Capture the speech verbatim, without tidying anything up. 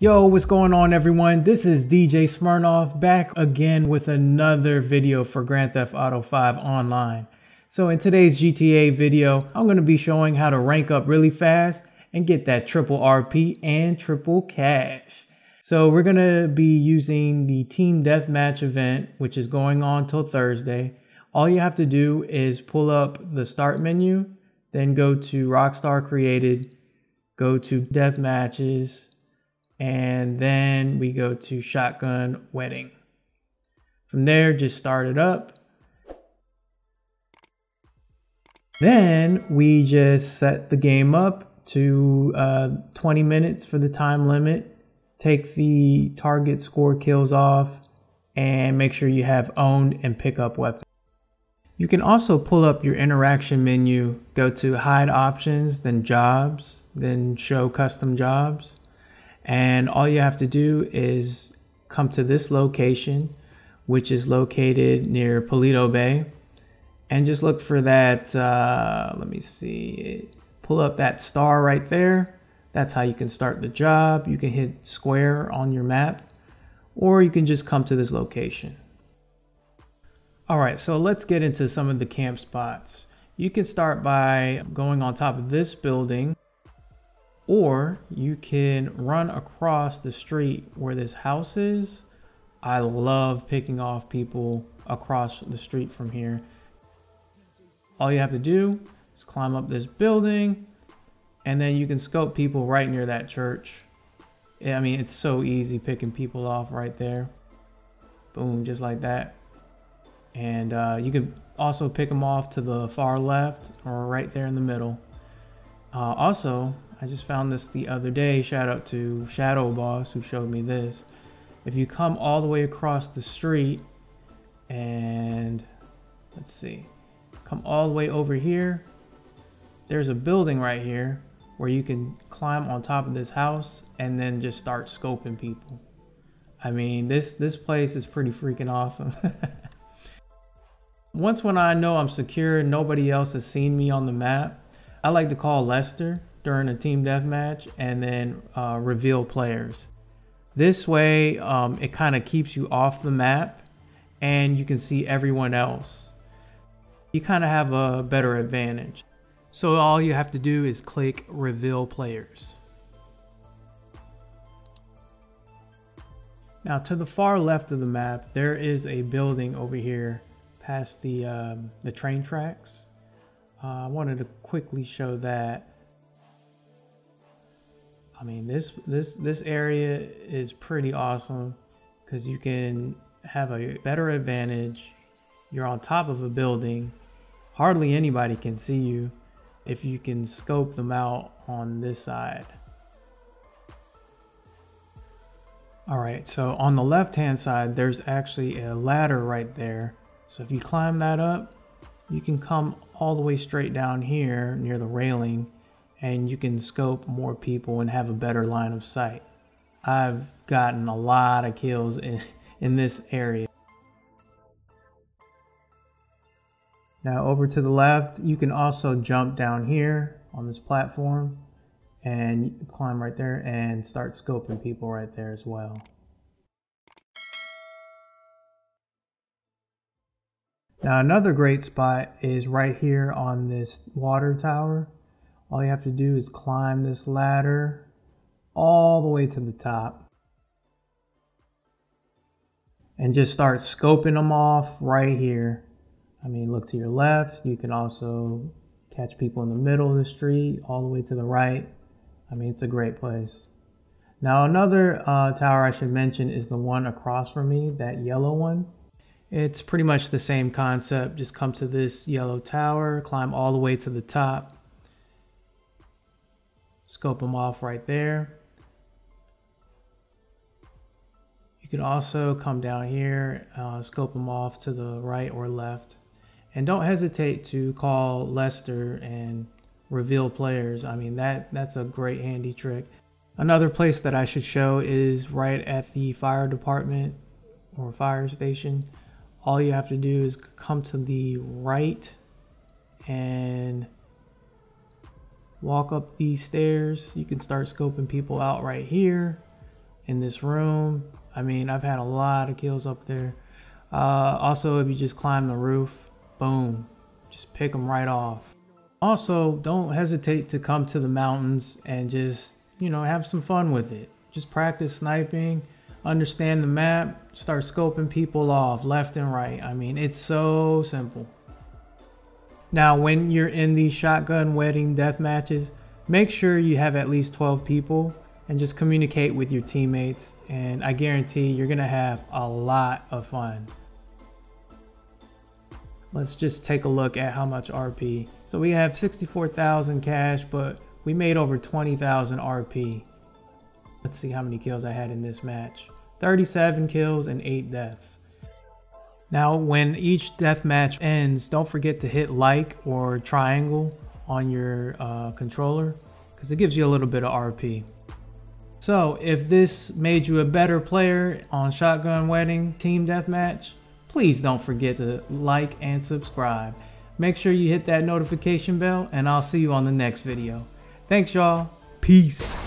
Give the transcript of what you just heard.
Yo, what's going on everyone? This is D J Smirnoff back again with another video for Grand Theft Auto five Online. So in today's G T A video, I'm going to be showing how to rank up really fast and get that triple R P and triple cash. So we're going to be using the Team Deathmatch event, which is going on till Thursday. All you have to do is pull up the start menu, then go to Rockstar Created, go to Deathmatches, and then we go to Shotgun Wedding. From there, just start it up. Then we just set the game up to uh, twenty minutes for the time limit. Take the target score kills off and make sure you have owned and pick up weapons. You can also pull up your interaction menu, go to hide options, then jobs, then show custom jobs. And all you have to do is come to this location, which is located near Paleto Bay, and just look for that, uh, let me see, pull up that star right there. That's how you can start the job. You can hit square on your map, or you can just come to this location. All right, so let's get into some of the camp spots. You can start by going on top of this building, or you can run across the street where this house is. I love picking off people across the street from here. All you have to do is climb up this building, and then you can scope people right near that church. I mean, it's so easy picking people off right there. Boom, just like that. And uh, you can also pick them off to the far left or right there in the middle. Uh, also, I just found this the other day. Shout out to Shadow Boss who showed me this. If you come all the way across the street and let's see, come all the way over here, there's a building right here where you can climb on top of this house and then just start scoping people. I mean, this this place is pretty freaking awesome. Once when I know I'm secure, nobody else has seen me on the map, I like to call Lester during a team deathmatch and then uh, reveal players. This way, um, it kind of keeps you off the map and you can see everyone else. You kind of have a better advantage. So all you have to do is click reveal players. Now to the far left of the map, there is a building over here past the, um, the train tracks. Uh, I wanted to quickly show that. I mean, this this this area is pretty awesome because you can have a better advantage. You're on top of a building. Hardly anybody can see you if you can scope them out on this side. All right, so on the left-hand side, there's actually a ladder right there. So if you climb that up, you can come all the way straight down here near the railing, and you can scope more people and have a better line of sight. I've gotten a lot of kills in, in this area. Now over to the left, you can also jump down here on this platform and climb right there and start scoping people right there as well. Now another great spot is right here on this water tower. All you have to do is climb this ladder all the way to the top and just start scoping them off right here. I mean, look to your left. You can also catch people in the middle of the street, all the way to the right. I mean, it's a great place. Now, another uh, tower I should mention is the one across from me, that yellow one. It's pretty much the same concept. Just come to this yellow tower, climb all the way to the top. Scope them off right there. You can also come down here, uh, scope them off to the right or left. And don't hesitate to call Lester and reveal players. I mean, that, that's a great handy trick. Another place that I should show is right at the fire department or fire station. All you have to do is come to the right and walk up these stairs. You can start scoping people out right here, in this room. I mean, I've had a lot of kills up there. Uh, also, if you just climb the roof, boom, just pick them right off. Also, don't hesitate to come to the mountains and just, you know, have some fun with it. Just practice sniping, understand the map, start scoping people off left and right. I mean, it's so simple. Now, when you're in these shotgun wedding death matches, make sure you have at least twelve people and just communicate with your teammates, and I guarantee you're gonna have a lot of fun. Let's just take a look at how much R P. So we have sixty-four thousand cash, but we made over twenty thousand R P. Let's see how many kills I had in this match. thirty-seven kills and eight deaths. Now, when each death match ends, don't forget to hit like or triangle on your uh, controller, because it gives you a little bit of R P. So if this made you a better player on Shotgun Wedding Team Deathmatch, please don't forget to like and subscribe. Make sure you hit that notification bell, and I'll see you on the next video. Thanks y'all. Peace.